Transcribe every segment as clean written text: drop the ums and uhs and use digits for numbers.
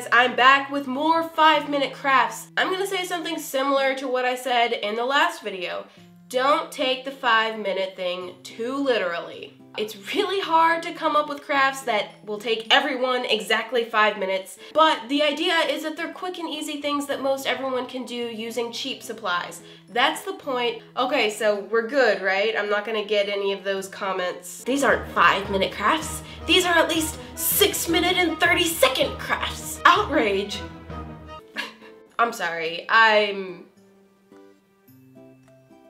guys, I'm back with more 5-minute crafts. I'm gonna say something similar to what I said in the last video. Don't take the 5-minute thing too literally. It's really hard to come up with crafts that will take everyone exactly 5 minutes, but the idea is that they're quick and easy things that most everyone can do using cheap supplies. That's the point. Okay, so we're good, right? I'm not gonna get any of those comments. These aren't 5-minute crafts. These are at least 6-minute and 30-second crafts. Outrage. I'm sorry, I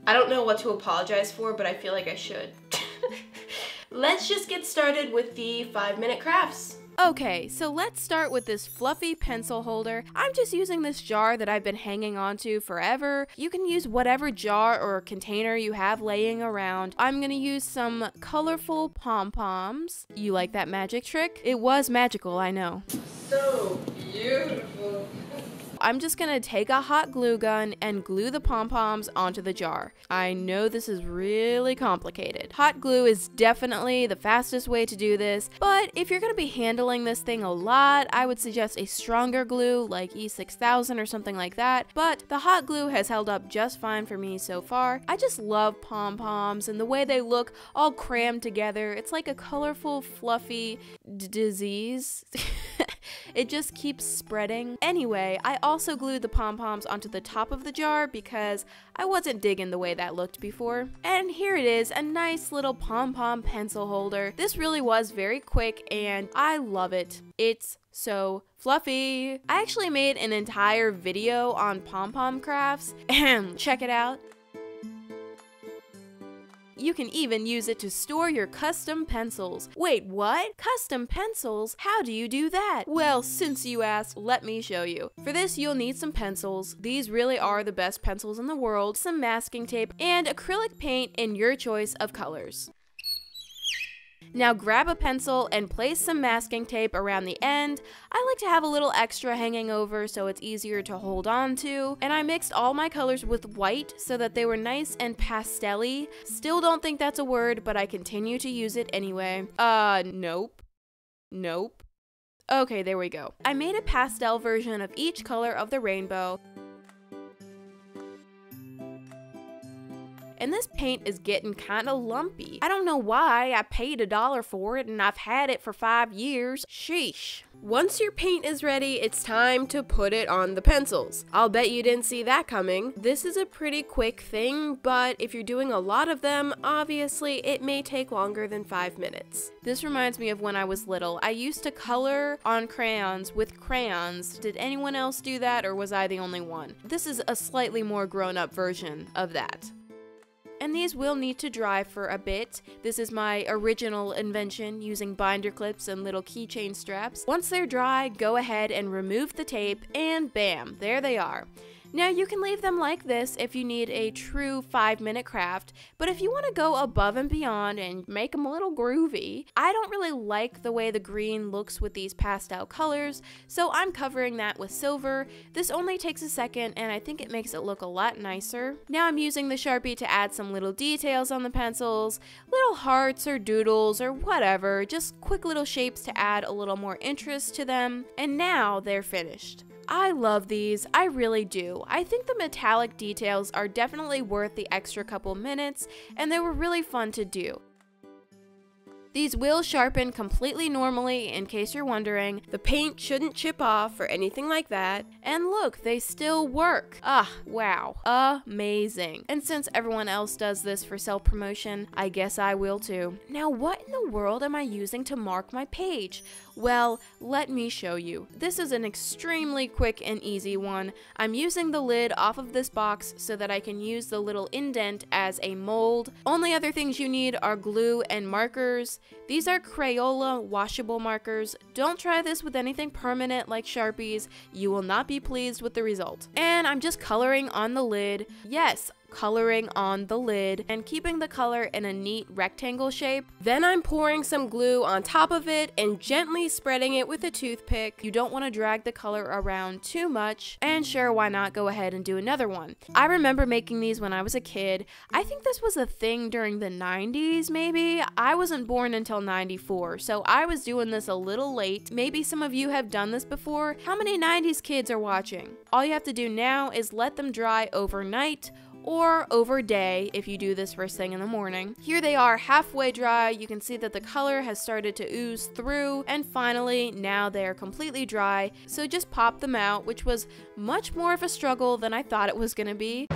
don't know what to apologize for, but I feel like I should. Let's just get started with the 5-minute crafts. Okay, so let's start with this fluffy pencil holder. I'm just using this jar that I've been hanging on to forever. You can use whatever jar or container you have laying around. I'm gonna use some colorful pom-poms. You like that magic trick? It was magical, I know. So beautiful. I'm just gonna take a hot glue gun and glue the pom-poms onto the jar. I know this is really complicated. Hot glue is definitely the fastest way to do this, but if you're gonna be handling this thing a lot, I would suggest a stronger glue like E6000 or something like that, but the hot glue has held up just fine for me so far. I just love pom-poms and the way they look all crammed together. It's like a colorful, fluffy disease. It just keeps spreading. Anyway, I also glued the pom-poms onto the top of the jar because I wasn't digging the way that looked before. And here it is, a nice little pom-pom pencil holder. This really was very quick and I love it. It's so fluffy. I actually made an entire video on pom-pom crafts. Check it out. You can even use it to store your custom pencils. Wait, what? Custom pencils? How do you do that? Well, since you asked, let me show you. For this, you'll need some pencils. These really are the best pencils in the world, some masking tape, and acrylic paint in your choice of colors. Now grab a pencil and place some masking tape around the end. I like to have a little extra hanging over so it's easier to hold on to. And I mixed all my colors with white so that they were nice and pastel-y. Still don't think that's a word, but I continue to use it anyway. Nope. Nope. Okay, there we go. I made a pastel version of each color of the rainbow. And this paint is getting kinda lumpy. I don't know why, I paid $1 for it and I've had it for 5 years. Sheesh. Once your paint is ready, it's time to put it on the pencils. I'll bet you didn't see that coming. This is a pretty quick thing, but if you're doing a lot of them, obviously it may take longer than 5 minutes. This reminds me of when I was little. I used to color on crayons with crayons. Did anyone else do that or was I the only one? This is a slightly more grown-up version of that. And these will need to dry for a bit. This is my original invention using binder clips and little keychain straps. Once they're dry, go ahead and remove the tape and bam, there they are. Now you can leave them like this if you need a true 5-minute craft, but if you want to go above and beyond and make them a little groovy, I don't really like the way the green looks with these pastel colors, so I'm covering that with silver. This only takes a second and I think it makes it look a lot nicer. Now I'm using the Sharpie to add some little details on the pencils, little hearts or doodles or whatever, just quick little shapes to add a little more interest to them, and now they're finished. I love these, I really do. I think the metallic details are definitely worth the extra couple minutes, and they were really fun to do. These will sharpen completely normally in case you're wondering. The paint shouldn't chip off or anything like that. And look, they still work. Ah, wow. Amazing. And since everyone else does this for self-promotion, I guess I will too. Now what in the world am I using to mark my page? Well, let me show you. This is an extremely quick and easy one. I'm using the lid off of this box so that I can use the little indent as a mold. Only other things you need are glue and markers. These are Crayola washable markers. Don't try this with anything permanent like Sharpies. You will not be pleased with the result. And I'm just coloring on the lid. Yes, coloring on the lid and keeping the color in a neat rectangle shape. Then I'm pouring some glue on top of it and gently spreading it with a toothpick. You don't want to drag the color around too much, and sure, why not go ahead and do another one. I remember making these when I was a kid. I think this was a thing during the 90s maybe. I wasn't born until 94, so I was doing this a little late. Maybe some of you have done this before. How many 90s kids are watching? All you have to do now is let them dry overnight or over day if you do this first thing in the morning. Here they are halfway dry. You can see that the color has started to ooze through, and finally now they are completely dry. So just pop them out, which was much more of a struggle than I thought it was gonna be.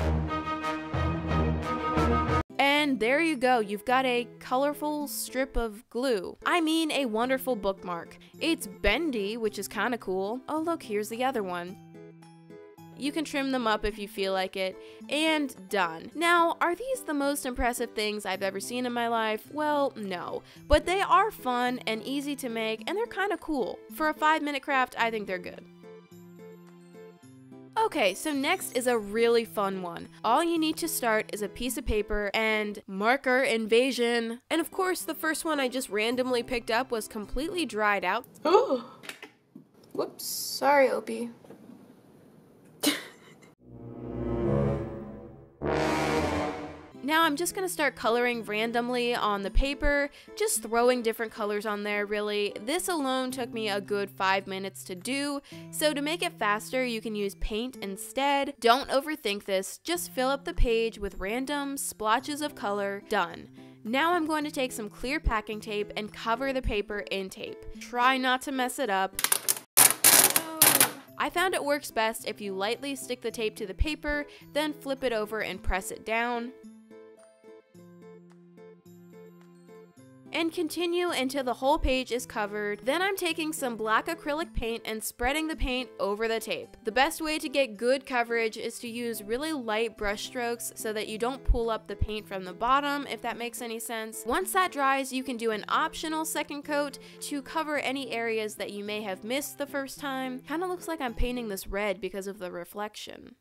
And there you go, you've got a colorful strip of glue. I mean, a wonderful bookmark. It's bendy, which is kinda cool. Oh look, here's the other one. You can trim them up if you feel like it, and done. Now, are these the most impressive things I've ever seen in my life? Well, no, but they are fun and easy to make, and they're kind of cool. For a 5-minute craft, I think they're good. Okay, so next is a really fun one. All you need to start is a piece of paper and marker invasion. And of course, the first one I just randomly picked up was completely dried out. Oh, whoops, sorry, Opie. Now I'm just gonna start coloring randomly on the paper, just throwing different colors on there really. This alone took me a good 5 minutes to do, so to make it faster you can use paint instead. Don't overthink this, just fill up the page with random splotches of color, done. Now I'm going to take some clear packing tape and cover the paper in tape. Try not to mess it up. I found it works best if you lightly stick the tape to the paper, then flip it over and press it down. And continue until the whole page is covered. Then I'm taking some black acrylic paint and spreading the paint over the tape. The best way to get good coverage is to use really light brush strokes so that you don't pull up the paint from the bottom, if that makes any sense. Once that dries, you can do an optional second coat to cover any areas that you may have missed the first time. Kind of looks like I'm painting this red because of the reflection.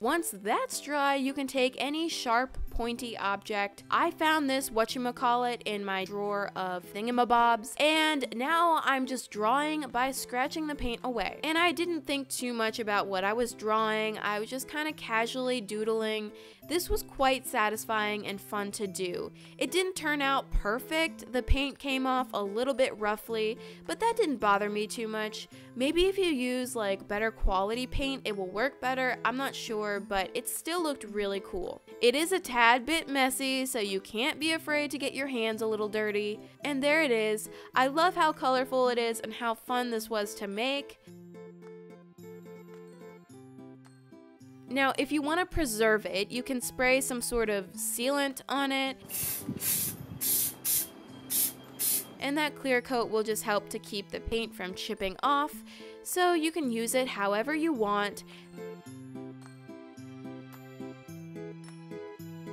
Once that's dry, you can take any sharp, pointy object. I found this whatchamacallit in my drawer of thingamabobs, and now I'm just drawing by scratching the paint away. And I didn't think too much about what I was drawing. I was just kind of casually doodling. This was quite satisfying and fun to do. It didn't turn out perfect. The paint came off a little bit roughly, but that didn't bother me too much. Maybe if you use like better quality paint, it will work better. I'm not sure, but it still looked really cool. It is a tad bit messy, so you can't be afraid to get your hands a little dirty. And there it is. I love how colorful it is and how fun this was to make. Now, if you want to preserve it, you can spray some sort of sealant on it. And that clear coat will just help to keep the paint from chipping off, so you can use it however you want.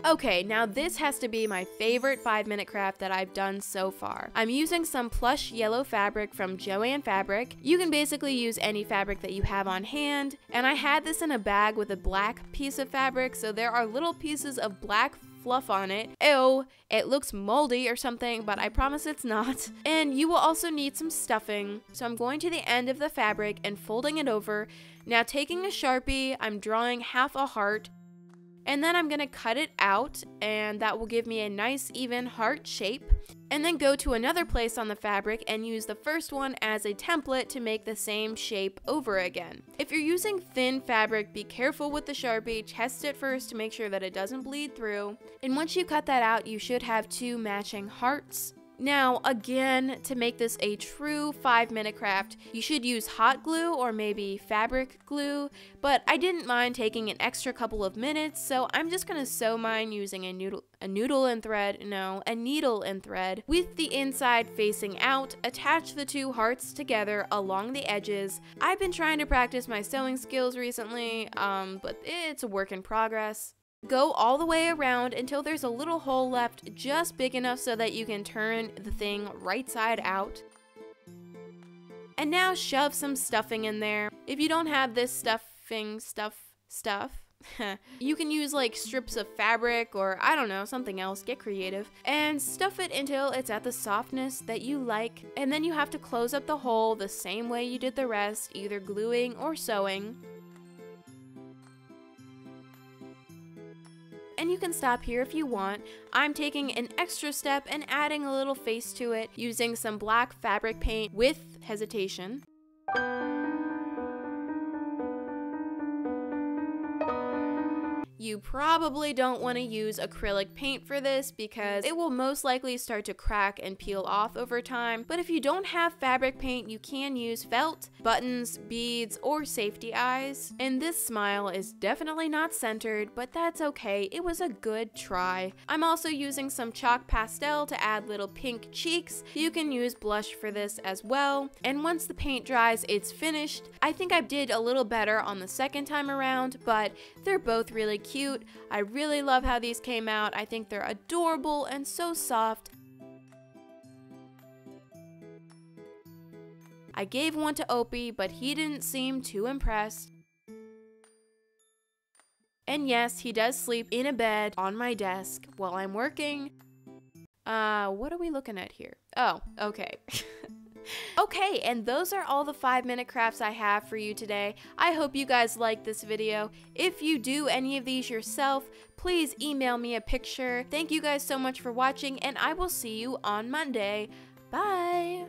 Okay, now this has to be my favorite 5-minute craft that I've done so far. I'm using some plush yellow fabric from Joann Fabric. You can basically use any fabric that you have on hand, and I had this in a bag with a black piece of fabric, so there are little pieces of black fluff on it. Ew, it looks moldy or something, but I promise it's not. And you will also need some stuffing. So I'm going to the end of the fabric and folding it over. Now taking a Sharpie, I'm drawing half a heart, and then I'm gonna cut it out, and that will give me a nice even heart shape. And then go to another place on the fabric and use the first one as a template to make the same shape over again. If you're using thin fabric, be careful with the Sharpie. Test it first to make sure that it doesn't bleed through. And once you cut that out, you should have two matching hearts. Now, again, to make this a true 5-minute craft, you should use hot glue or maybe fabric glue, but I didn't mind taking an extra couple of minutes, so I'm just gonna sew mine using a needle and thread, with the inside facing out. Attach the two hearts together along the edges. I've been trying to practice my sewing skills recently, but it's a work in progress. Go all the way around until there's a little hole left, just big enough so that you can turn the thing right side out. And now shove some stuffing in there. If you don't have this stuffing stuff, You can use like strips of fabric or I don't know, something else, get creative, and stuff it until it's at the softness that you like, and then you have to close up the hole the same way you did the rest, either gluing or sewing. And you can stop here if you want. I'm taking an extra step and adding a little face to it using some black fabric paint with hesitation. You probably don't want to use acrylic paint for this because it will most likely start to crack and peel off over time, but if you don't have fabric paint, you can use felt, buttons, beads, or safety eyes. And this smile is definitely not centered, but that's okay, it was a good try. I'm also using some chalk pastel to add little pink cheeks. You can use blush for this as well. And once the paint dries, it's finished. I think I did a little better on the second time around, but they're both really cute. I really love how these came out. I think they're adorable and so soft. I gave one to Opie, but he didn't seem too impressed. And yes, he does sleep in a bed on my desk while I'm working. What are we looking at here? Oh, okay. Okay, and those are all the 5-minute crafts I have for you today. I hope you guys liked this video. If you do any of these yourself, please email me a picture. Thank you guys so much for watching, and I will see you on Monday. Bye!